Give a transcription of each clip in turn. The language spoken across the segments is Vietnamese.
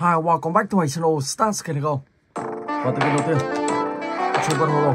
Hi, welcome back to my channel Stars Can Go. Và từ cái đầu tiên chúng con holo.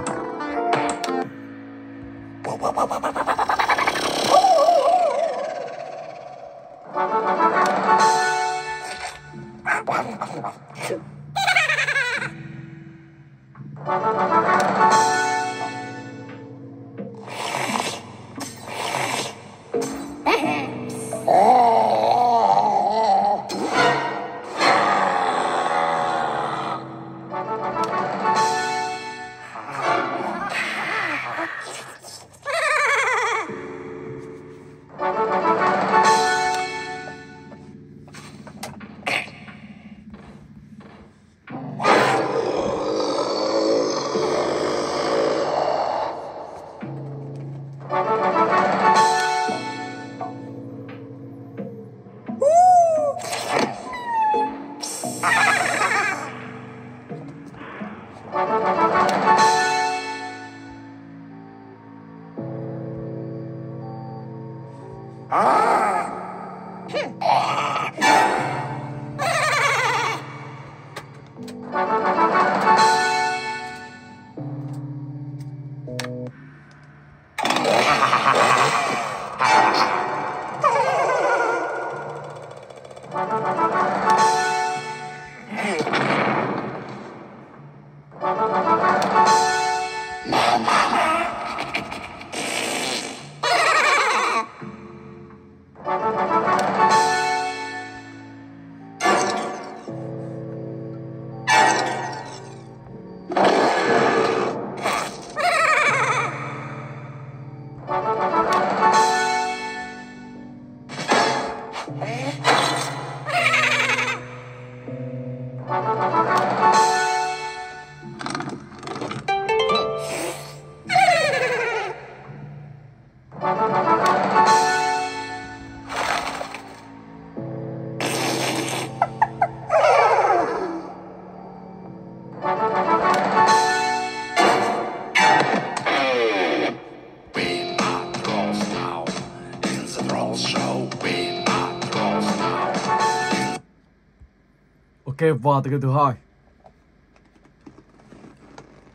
Ok, và từ cái thứ hai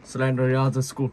Slenderia The School.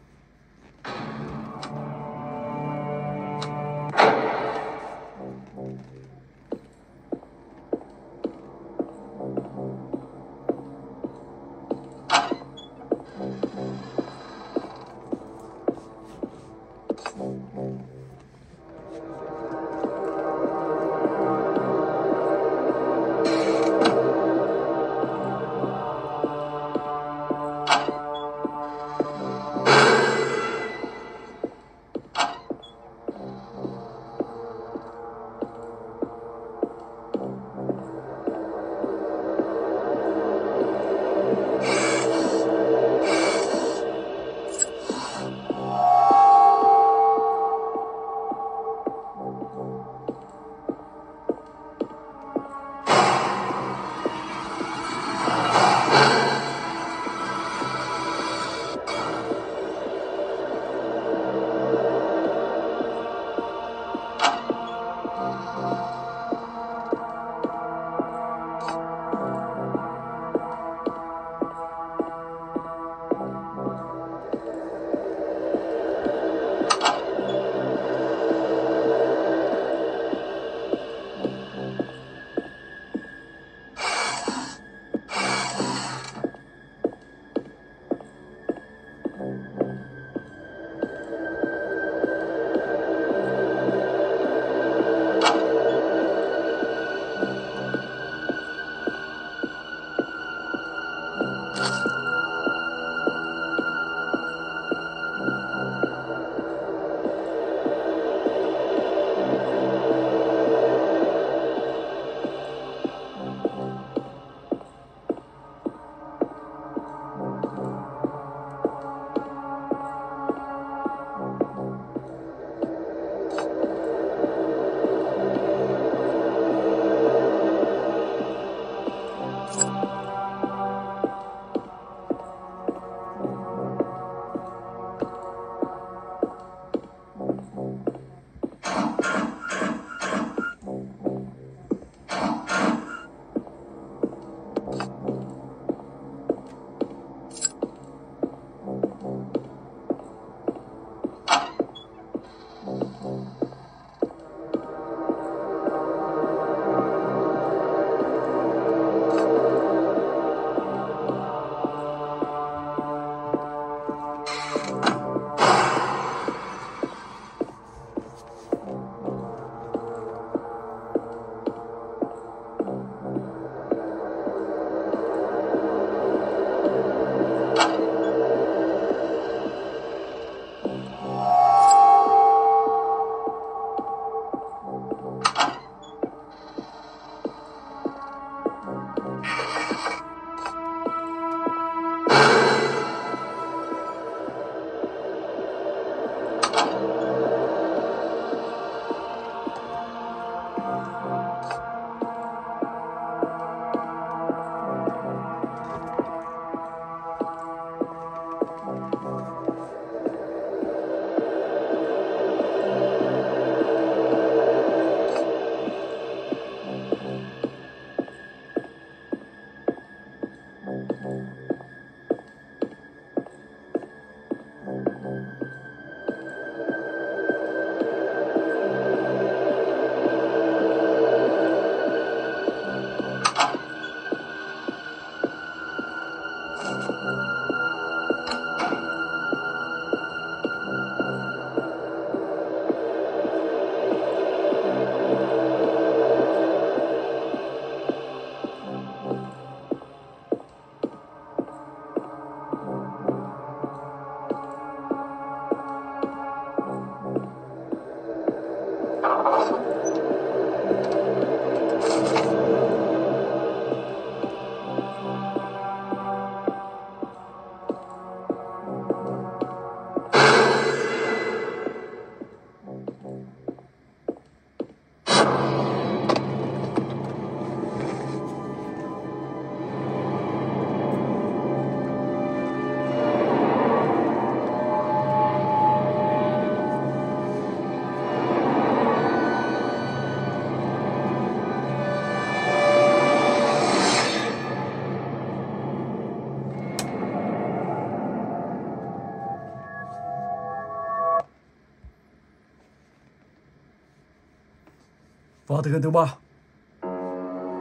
Vào từ gần thứ 3.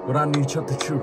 Granny chapter 2.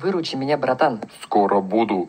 Выручи меня, братан. Скоро буду.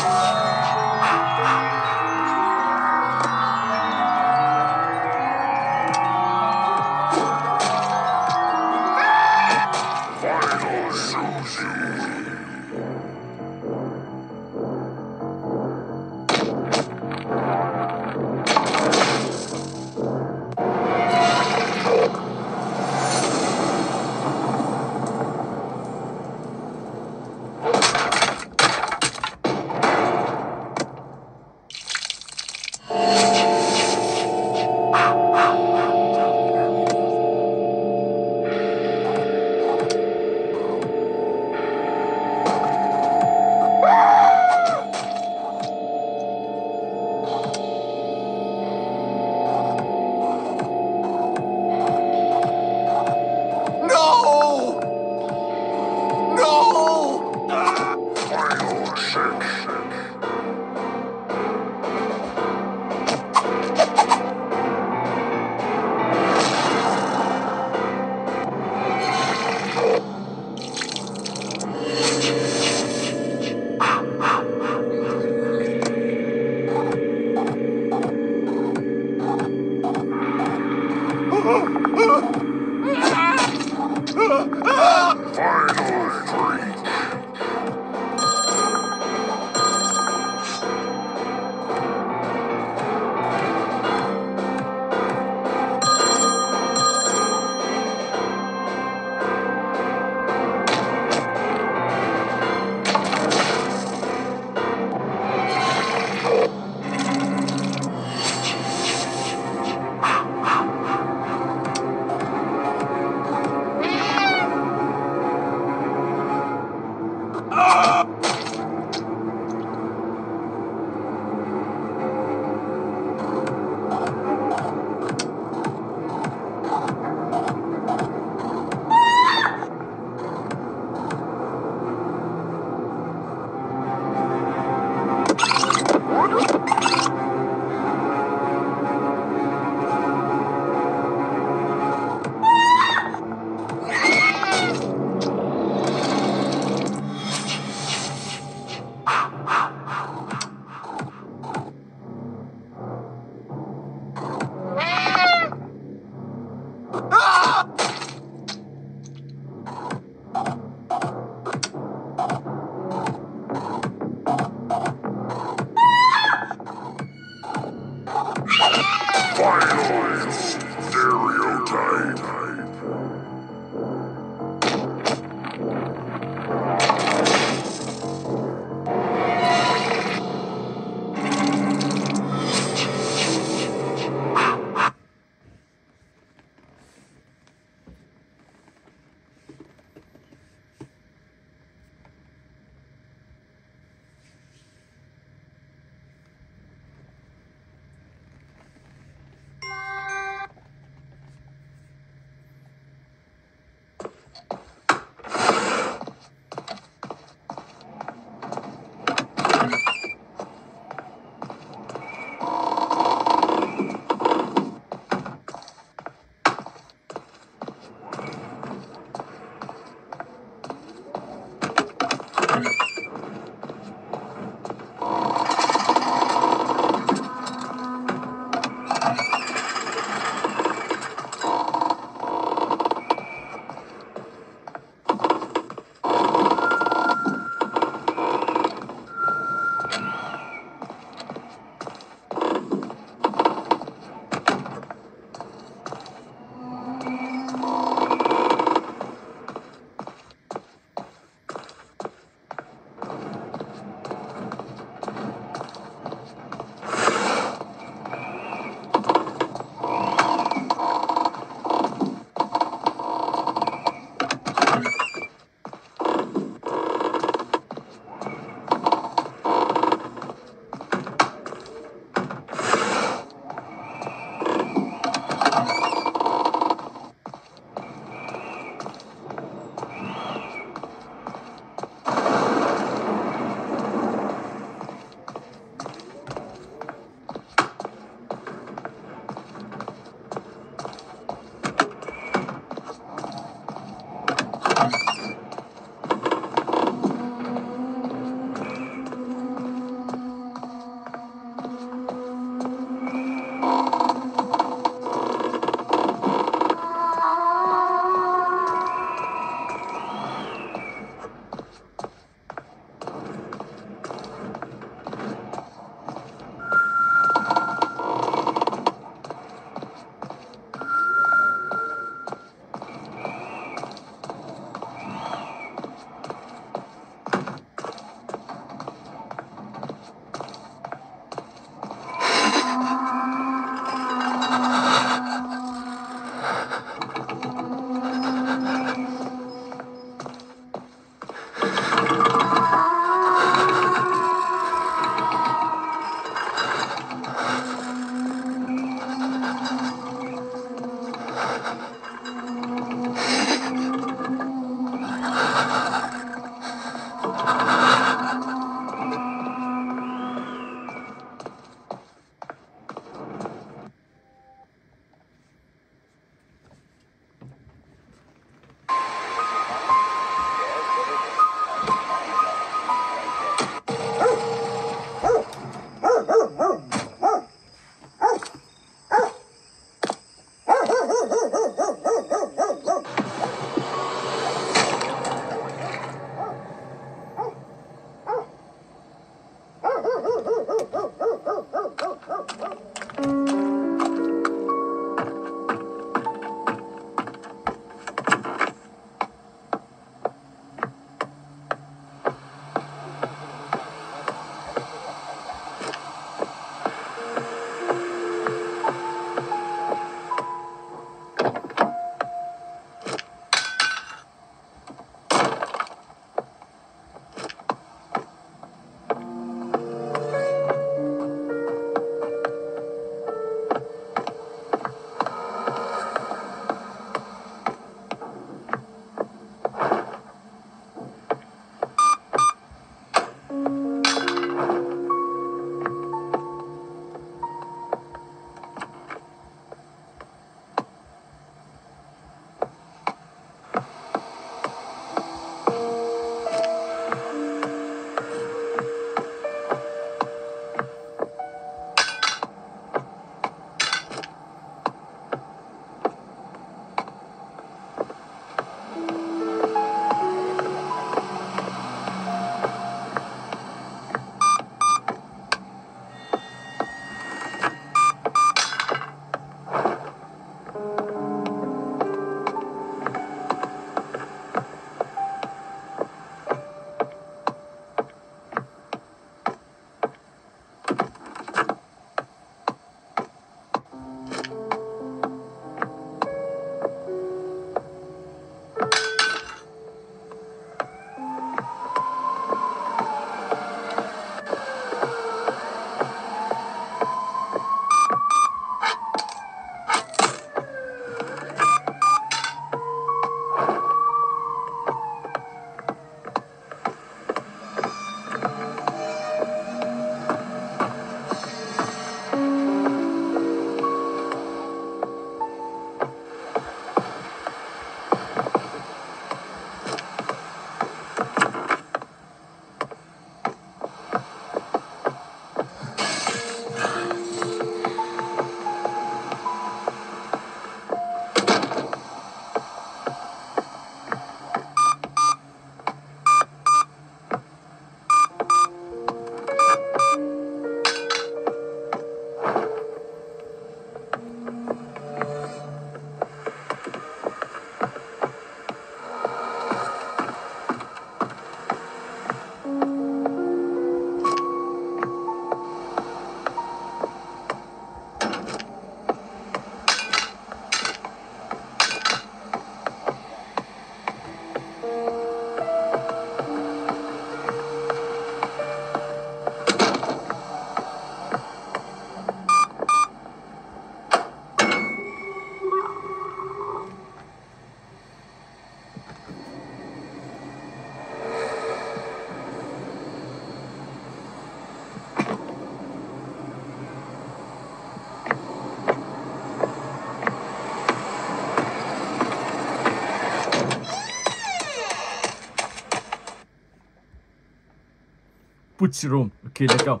Pussy room. Okay, let's go.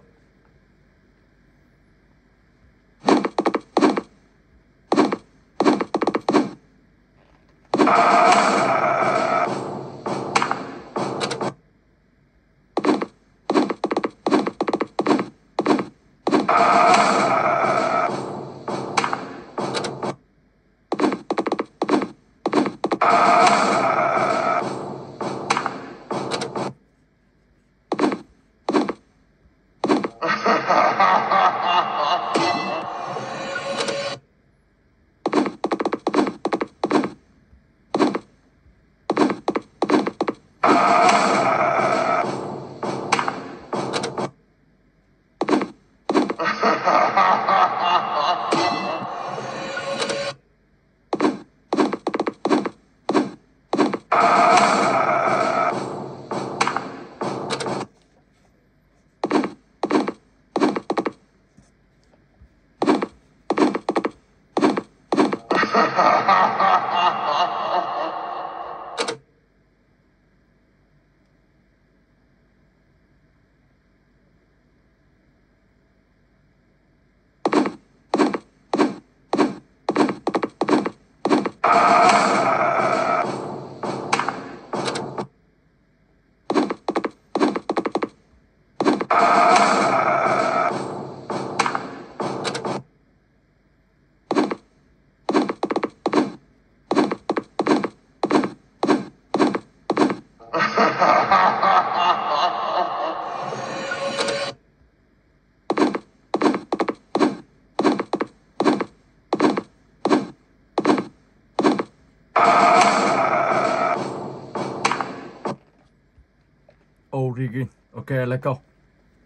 Ok, let's go.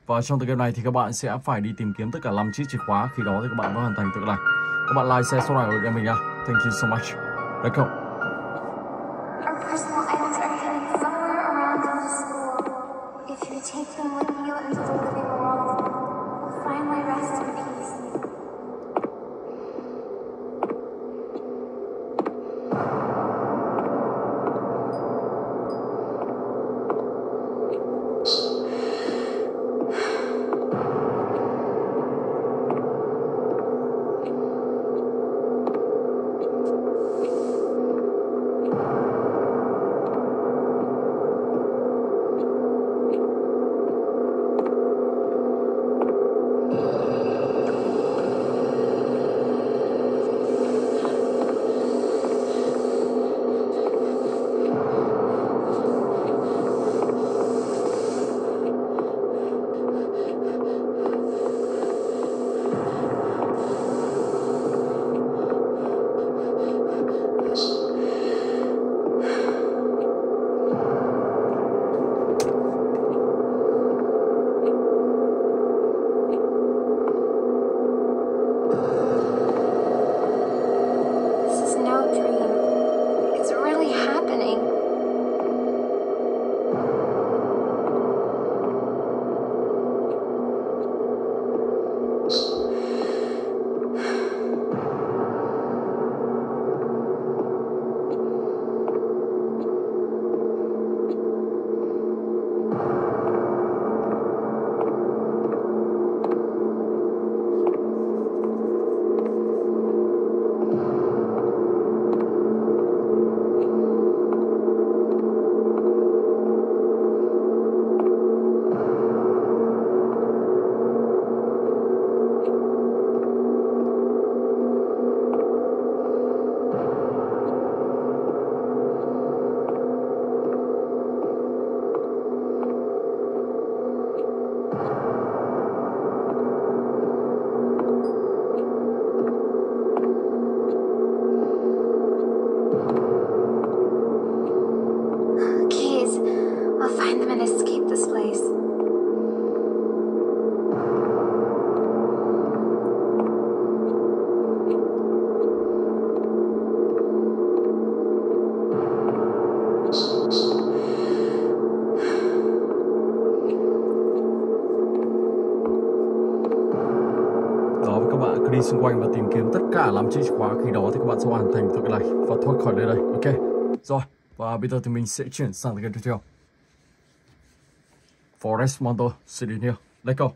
Và trong tựa game này thì các bạn sẽ phải đi tìm kiếm tất cả 5 chiếc chìa khóa. Khi đó thì các bạn mới hoàn thành tựa này. Các bạn like, share số này của game mình nha. Thank you so much. Let's go. Đi xung quanh và tìm kiếm tất cả 5 chiếc chìa khóa, khi đó thì các bạn sẽ hoàn thành tựa này và thoát khỏi nơi đây. Ok, rồi và bây giờ thì mình sẽ chuyển sang tựa game tiếp theo. Forest Monster, sit in here. Let's go.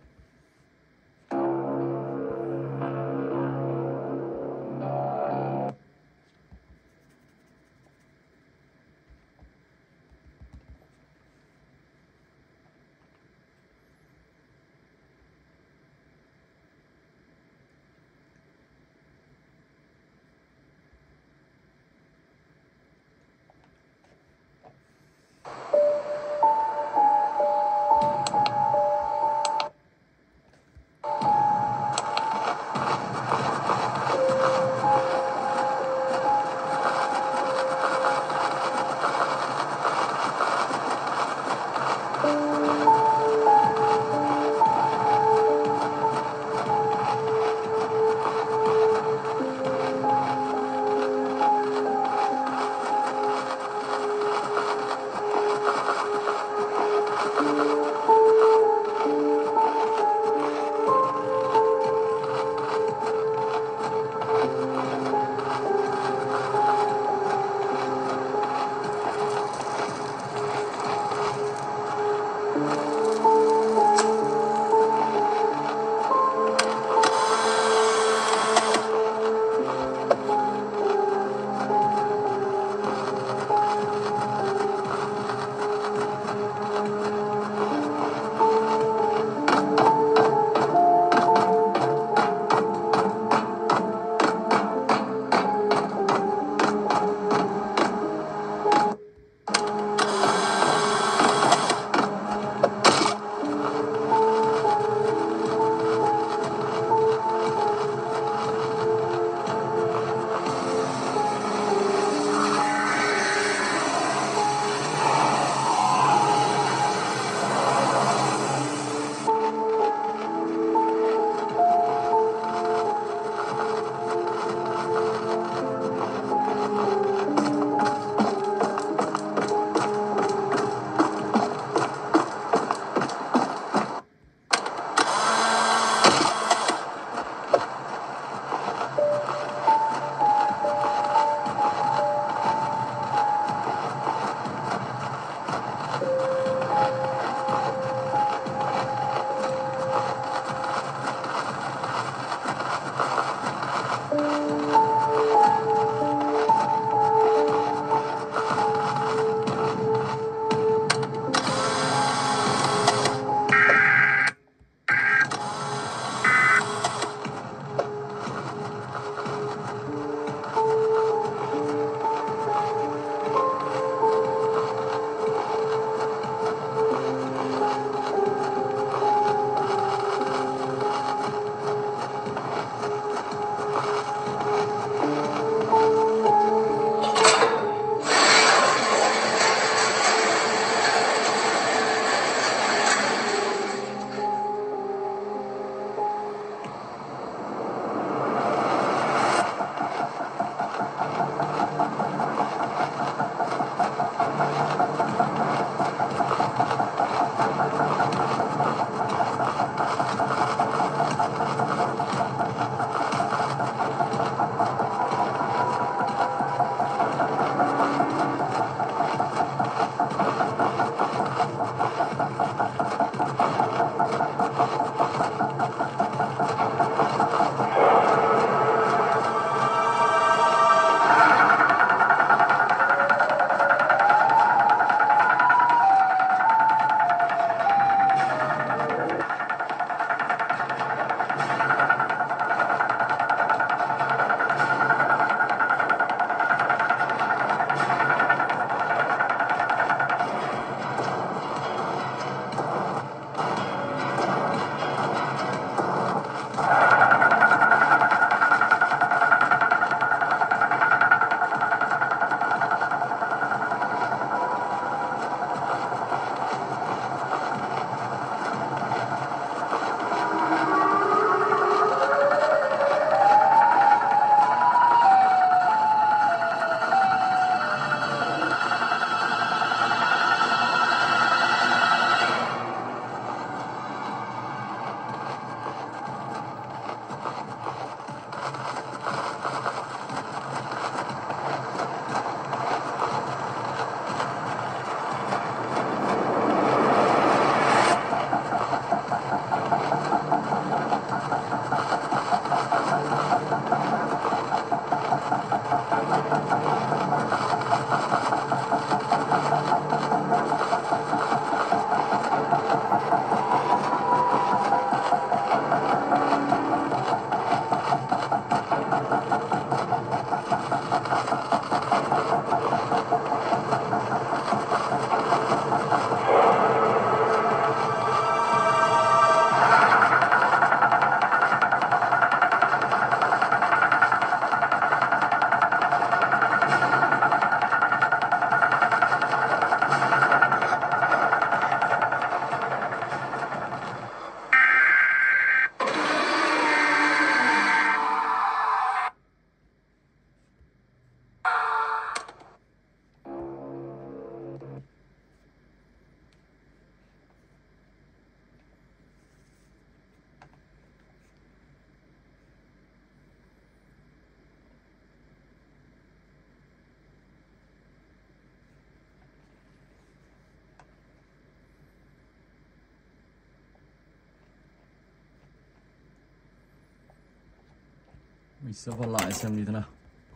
Mình sẽ vào lại xem như thế nào.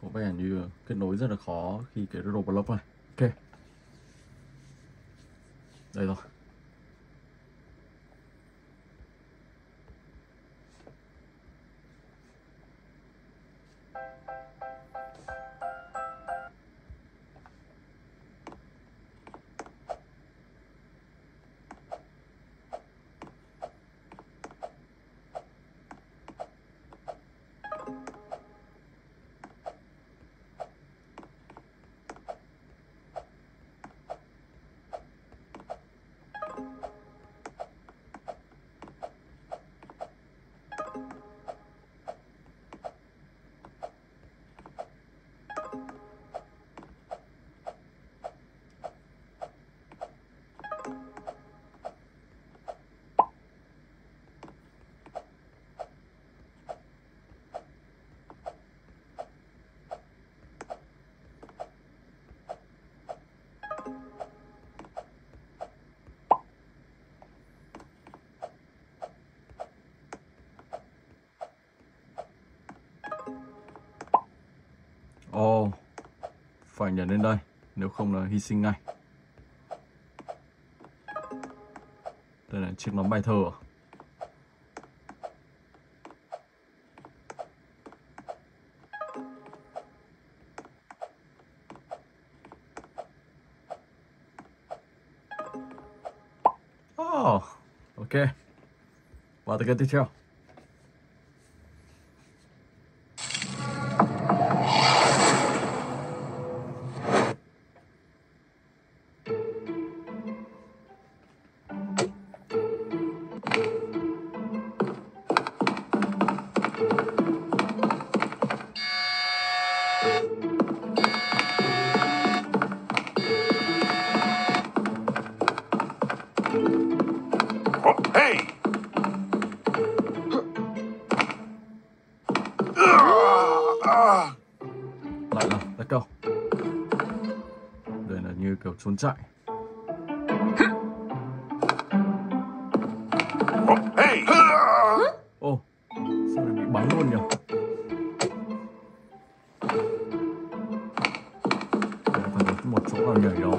Có vẻ như kết nối rất là khó khi cái Roblox này. Ok. Đây rồi. Oh, phải nhảy lên đây, nếu không là hy sinh ngay. Đây là chiếc nón bài thơ à? Oh, ok. Và từ cái tiếp theo. Kiểu trốn chạy. Ô, oh, sao lại bị bắn luôn nhỉ? Phải một chỗ nào nhảy đó.